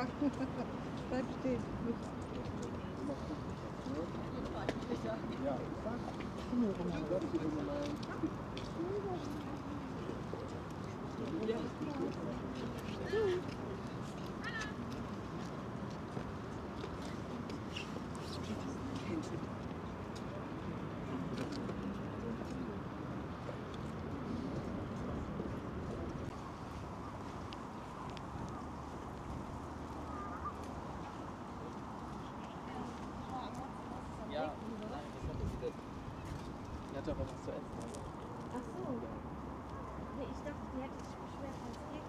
Ja, bleib stehen. Ich hatte aber was zu essen. Ach so. Nee, ich dachte, die hätte sich beschwert als Gag.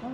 It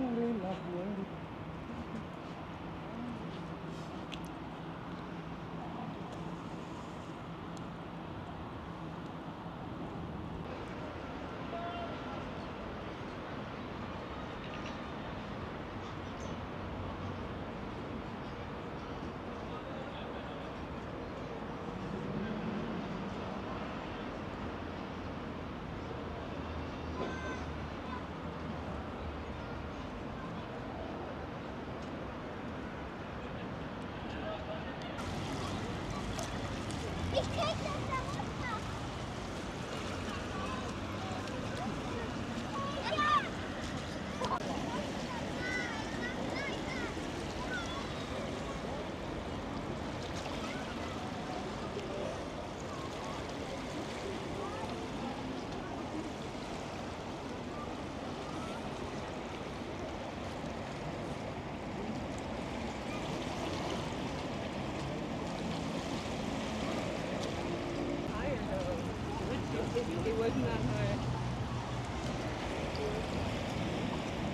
wasn't that hard.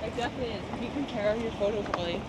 It definitely is. You can tear off your photo probably.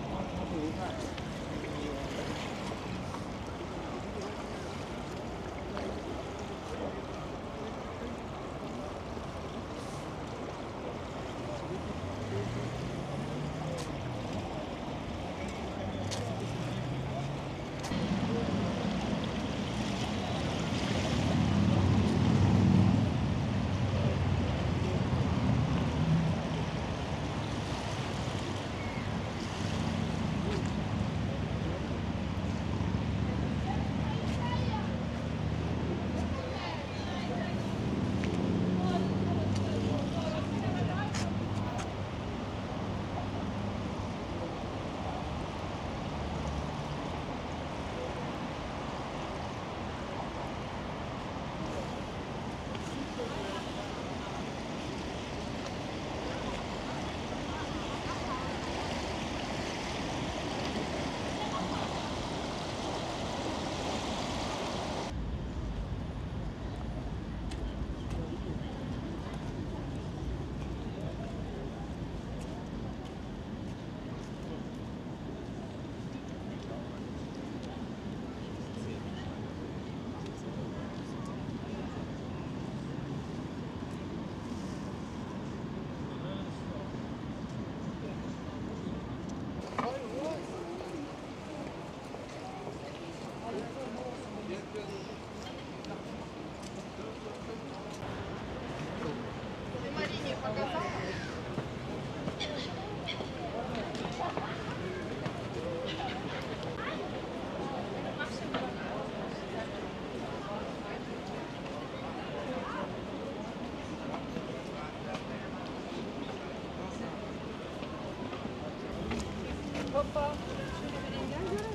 Papa, schön über den Gang, oder?